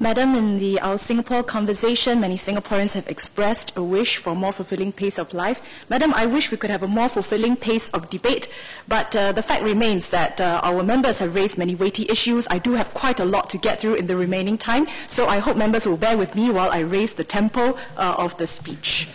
Madam, in the Our Singapore conversation, many Singaporeans have expressed a wish for a more fulfilling pace of life. Madam, I wish we could have a more fulfilling pace of debate, but the fact remains that our members have raised many weighty issues. I do have quite a lot to get through in the remaining time, so I hope members will bear with me while I raise the tempo of the speech.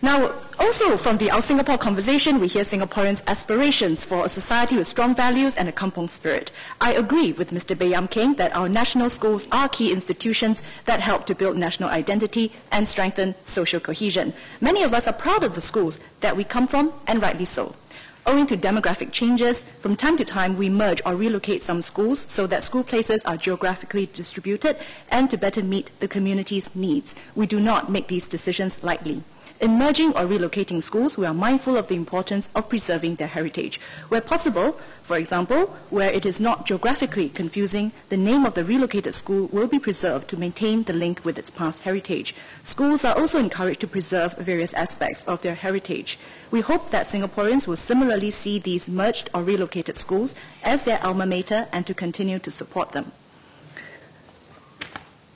Now, also from the Our Singapore conversation, we hear Singaporeans' aspirations for a society with strong values and a kampong spirit. I agree with Mr. Bayam King that our national schools are key institutions that help to build national identity and strengthen social cohesion. Many of us are proud of the schools that we come from, and rightly so. Owing to demographic changes, from time to time we merge or relocate some schools so that school places are geographically distributed and to better meet the community's needs. We do not make these decisions lightly. In merging or relocating schools, we are mindful of the importance of preserving their heritage. Where possible, for example, where it is not geographically confusing, the name of the relocated school will be preserved to maintain the link with its past heritage. Schools are also encouraged to preserve various aspects of their heritage. We hope that Singaporeans will similarly see these merged or relocated schools as their alma mater and to continue to support them.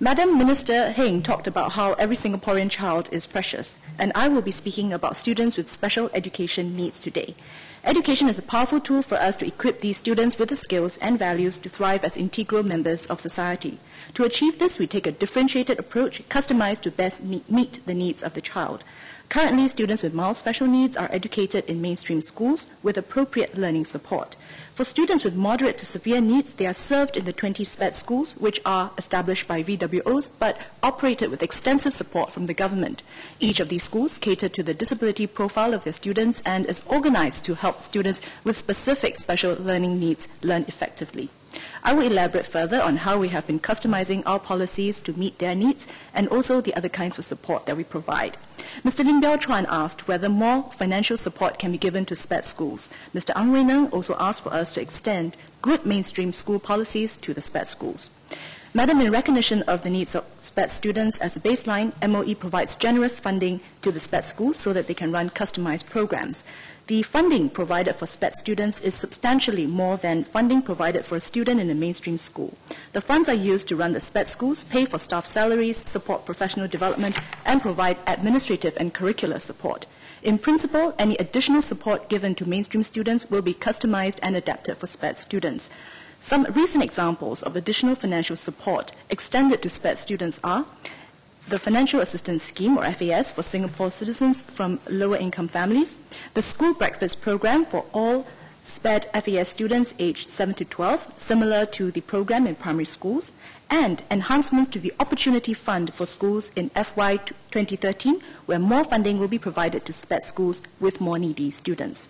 Madam Minister Heng talked about how every Singaporean child is precious, and I will be speaking about students with special education needs today. Education is a powerful tool for us to equip these students with the skills and values to thrive as integral members of society. To achieve this, we take a differentiated approach customized to best meet the needs of the child. Currently, students with mild special needs are educated in mainstream schools with appropriate learning support. For students with moderate to severe needs, they are served in the 20 SPED schools, which are established by VWOs but operated with extensive support from the government. Each of these schools cater to the disability profile of their students and is organized to help students with specific special learning needs learn effectively. I will elaborate further on how we have been customizing our policies to meet their needs and also the other kinds of support that we provide. Mr. Lin Biao Chuan asked whether more financial support can be given to SPED schools. Mr. Ang Wey Nung also asked for us to extend good mainstream school policies to the SPED schools. Madam, in recognition of the needs of SPED students as a baseline, MOE provides generous funding to the SPED schools so that they can run customized programs. The funding provided for SPED students is substantially more than funding provided for a student in a mainstream school. The funds are used to run the SPED schools, pay for staff salaries, support professional development, and provide administrative and curricular support. In principle, any additional support given to mainstream students will be customized and adapted for SPED students. Some recent examples of additional financial support extended to SPED students are the Financial Assistance Scheme, or FAS, for Singapore citizens from lower-income families, the School Breakfast Program for all SPED FAS students aged 7 to 12, similar to the program in primary schools, and enhancements to the Opportunity Fund for schools in FY 2013, where more funding will be provided to SPED schools with more needy students.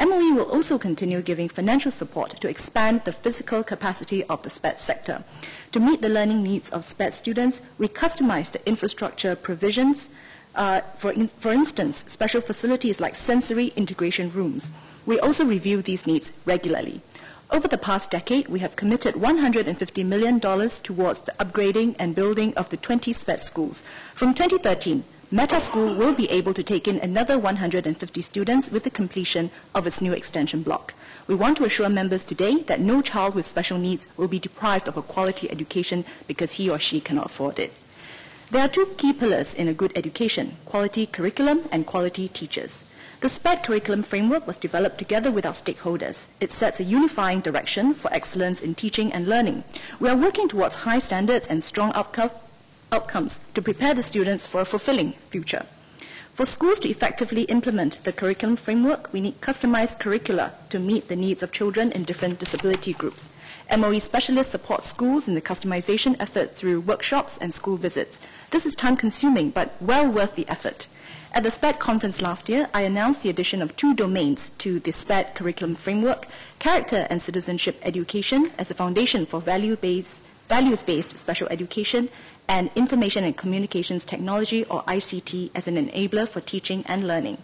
MOE will also continue giving financial support to expand the physical capacity of the SPED sector. To meet the learning needs of SPED students, we customize the infrastructure provisions, for instance, special facilities like sensory integration rooms. We also review these needs regularly. Over the past decade, we have committed $150 million towards the upgrading and building of the 20 SPED schools. From 2013, Meta School will be able to take in another 150 students with the completion of its new extension block. We want to assure members today that no child with special needs will be deprived of a quality education because he or she cannot afford it. There are two key pillars in a good education: quality curriculum and quality teachers. The SPED curriculum framework was developed together with our stakeholders. It sets a unifying direction for excellence in teaching and learning. We are working towards high standards and strong outcomes to prepare the students for a fulfilling future. For schools to effectively implement the curriculum framework, we need customized curricula to meet the needs of children in different disability groups. MOE specialists support schools in the customization effort through workshops and school visits. This is time-consuming but well worth the effort. At the SPED conference last year, I announced the addition of two domains to the SPED curriculum framework: character and citizenship education as a foundation for values-based special education, and information and communications technology, or ICT, as an enabler for teaching and learning.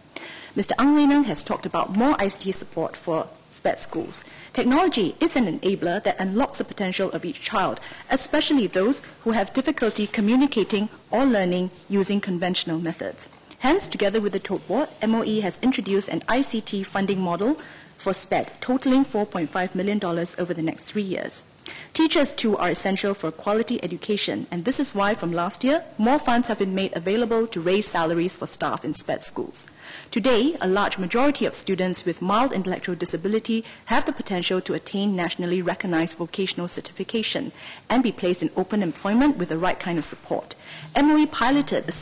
Mr. Ang Wey Nung has talked about more ICT support for SPED schools. Technology is an enabler that unlocks the potential of each child, especially those who have difficulty communicating or learning using conventional methods. Hence, together with the Tote Board, MOE has introduced an ICT funding model for SPED, totaling $4.5 million over the next 3 years. Teachers, too, are essential for quality education, and this is why from last year, more funds have been made available to raise salaries for staff in SPED schools. Today, a large majority of students with mild intellectual disability have the potential to attain nationally recognized vocational certification and be placed in open employment with the right kind of support. MOE piloted a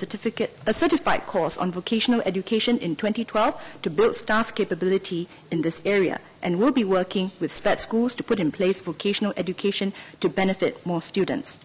certified course on vocational education in 2012 to build staff capability in this area, and will be working with SPED schools to put in place vocational education to benefit more students.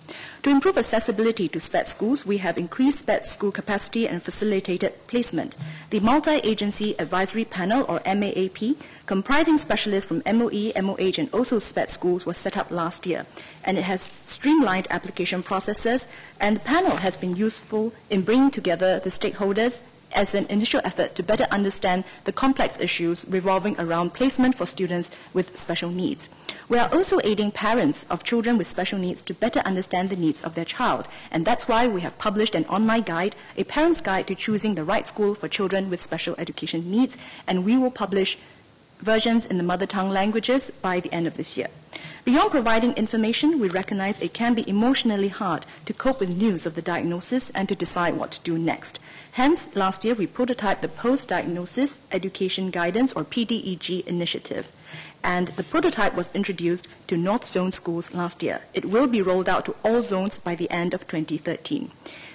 To improve accessibility to SPED schools, we have increased SPED school capacity and facilitated placement. The Multi-Agency Advisory Panel, or MAAP, comprising specialists from MOE, MOH, and also SPED schools, was set up last year, and it has streamlined application processes, and the panel has been useful in bringing together the stakeholders as an initial effort to better understand the complex issues revolving around placement for students with special needs. We are also aiding parents of children with special needs to better understand the needs of their child, and that's why we have published an online guide, a parent's guide to choosing the right school for children with special education needs, and we will publish versions in the mother tongue languages by the end of this year. Beyond providing information, we recognize it can be emotionally hard to cope with news of the diagnosis and to decide what to do next. Hence, last year we prototyped the Post-Diagnosis Education Guidance, or PDEG, initiative, and the prototype was introduced to North Zone schools last year. It will be rolled out to all zones by the end of 2013.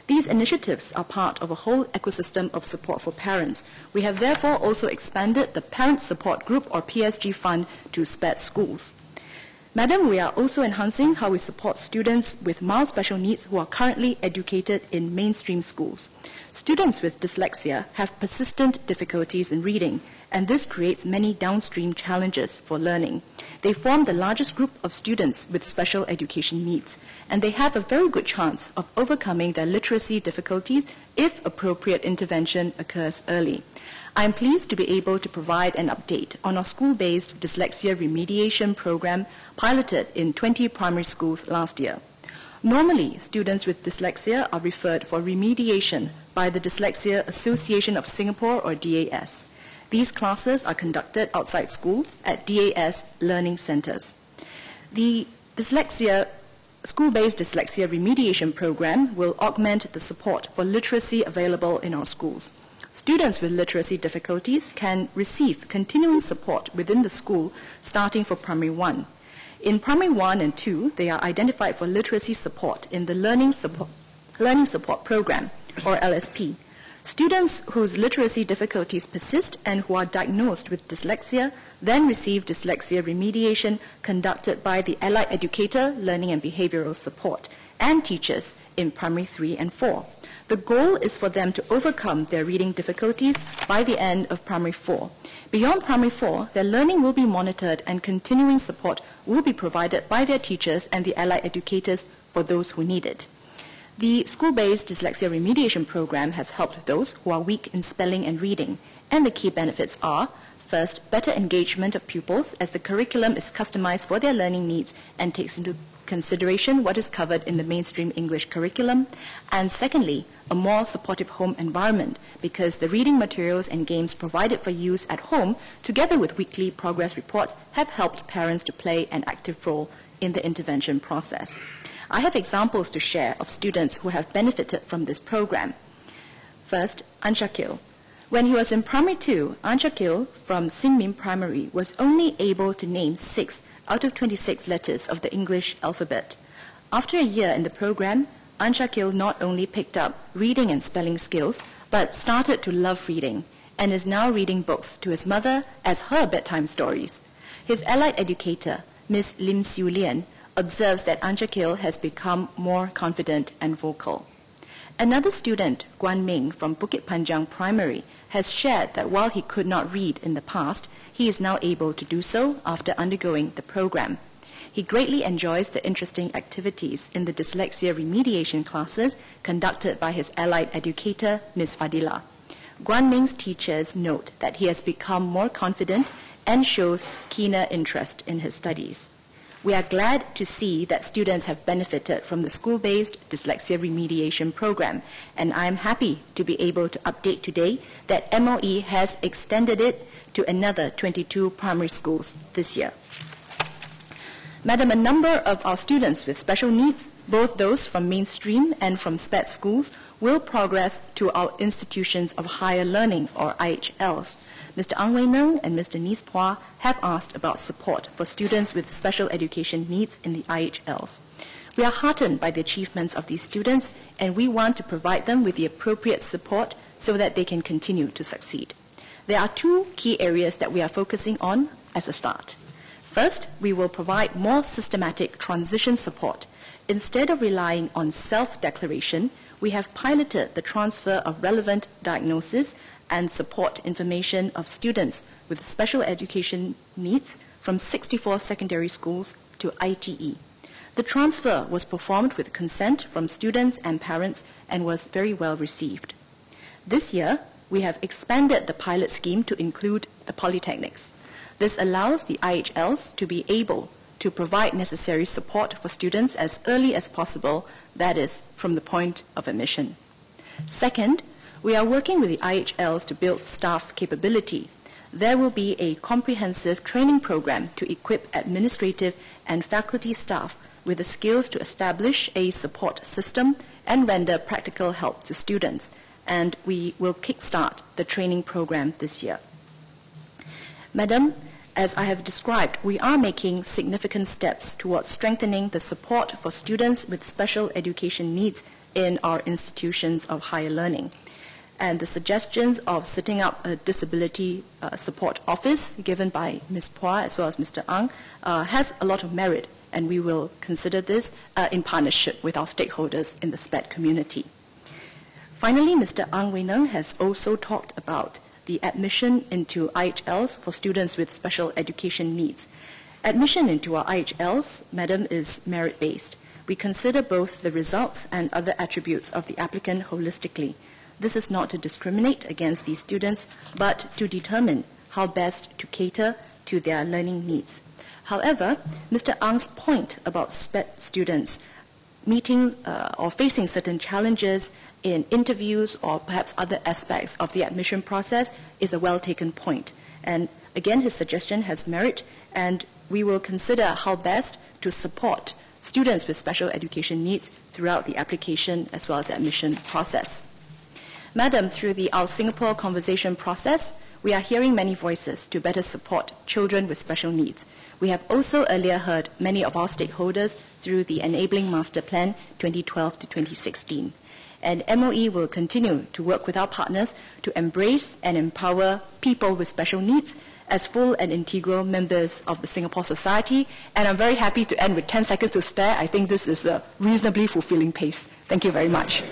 These initiatives are part of a whole ecosystem of support for parents. We have therefore also expanded the Parent Support Group, or PSG Fund, to SPED schools. Madam, we are also enhancing how we support students with mild special needs who are currently educated in mainstream schools. Students with dyslexia have persistent difficulties in reading, and this creates many downstream challenges for learning. They form the largest group of students with special education needs, and they have a very good chance of overcoming their literacy difficulties if appropriate intervention occurs early. I am pleased to be able to provide an update on our school-based dyslexia remediation program piloted in 20 primary schools last year. Normally, students with dyslexia are referred for remediation by the Dyslexia Association of Singapore, or DAS. These classes are conducted outside school at DAS learning centres. The school-based dyslexia remediation program will augment the support for literacy available in our schools. Students with literacy difficulties can receive continuing support within the school starting from Primary 1. In Primary 1 and 2, they are identified for literacy support in the Learning Support Program, or LSP. Students whose literacy difficulties persist and who are diagnosed with dyslexia then receive dyslexia remediation conducted by the allied educator, learning and behavioral support, and teachers in Primary 3 and 4. The goal is for them to overcome their reading difficulties by the end of Primary 4. Beyond Primary 4, their learning will be monitored and continuing support will be provided by their teachers and the allied educators for those who need it. The school-based dyslexia remediation program has helped those who are weak in spelling and reading, and the key benefits are: first, better engagement of pupils as the curriculum is customized for their learning needs and takes into consideration what is covered in the mainstream English curriculum. And secondly, a more supportive home environment, because the reading materials and games provided for use at home, together with weekly progress reports, have helped parents to play an active role in the intervention process. I have examples to share of students who have benefited from this program. First, Anshakil. When he was in Primary 2, Anshakil from Sinmin Primary was only able to name 6 out of 26 letters of the English alphabet. After a year in the program, Anshakil not only picked up reading and spelling skills, but started to love reading, and is now reading books to his mother as her bedtime stories. His allied educator, Ms. Lim Siu Lien, observes that Anshakil has become more confident and vocal. Another student, Guan Ming from Bukit Panjang Primary, has shared that while he could not read in the past, he is now able to do so after undergoing the program. He greatly enjoys the interesting activities in the dyslexia remediation classes conducted by his allied educator, Ms. Fadila. Guan Ming's teachers note that he has become more confident and shows keener interest in his studies. We are glad to see that students have benefited from the school-based dyslexia remediation program, and I am happy to be able to update today that MOE has extended it to another 22 primary schools this year. Madam, a number of our students with special needs, both those from mainstream and from SPED schools, will progress to our institutions of higher learning, or IHLs. Mr. Ang Wey Nung and Mr. Denise Pua have asked about support for students with special education needs in the IHLs. We are heartened by the achievements of these students, and we want to provide them with the appropriate support so that they can continue to succeed. There are two key areas that we are focusing on as a start. First, we will provide more systematic transition support. Instead of relying on self-declaration, we have piloted the transfer of relevant diagnosis and support information of students with special education needs from 64 secondary schools to ITE. The transfer was performed with consent from students and parents and was very well received. This year, we have expanded the pilot scheme to include the polytechnics. This allows the IHLs to be able to provide necessary support for students as early as possible, that is, from the point of admission. Second, we are working with the IHLs to build staff capability. There will be a comprehensive training program to equip administrative and faculty staff with the skills to establish a support system and render practical help to students. And we will kickstart the training program this year. Madam, as I have described, we are making significant steps towards strengthening the support for students with special education needs in our institutions of higher learning. And the suggestions of setting up a disability support office given by Ms. Pua as well as Mr. Ang has a lot of merit, and we will consider this in partnership with our stakeholders in the SPED community. Finally, Mr. Ang Wey Nung has also talked about the admission into IHLs for students with special education needs. Admission into our IHLs, Madam, is merit-based. We consider both the results and other attributes of the applicant holistically. This is not to discriminate against these students, but to determine how best to cater to their learning needs. However, Mr. Ang's point about SPED students meeting or facing certain challenges in interviews or perhaps other aspects of the admission process is a well-taken point. And again, his suggestion has merit, and we will consider how best to support students with special education needs throughout the application as well as the admission process. Madam, through the Our Singapore Conversation process, we are hearing many voices to better support children with special needs. We have also earlier heard many of our stakeholders through the Enabling Master Plan 2012 to 2016. And MOE will continue to work with our partners to embrace and empower people with special needs as full and integral members of the Singapore society. And I'm very happy to end with 10 seconds to spare. I think this is a reasonably fulfilling pace. Thank you very much.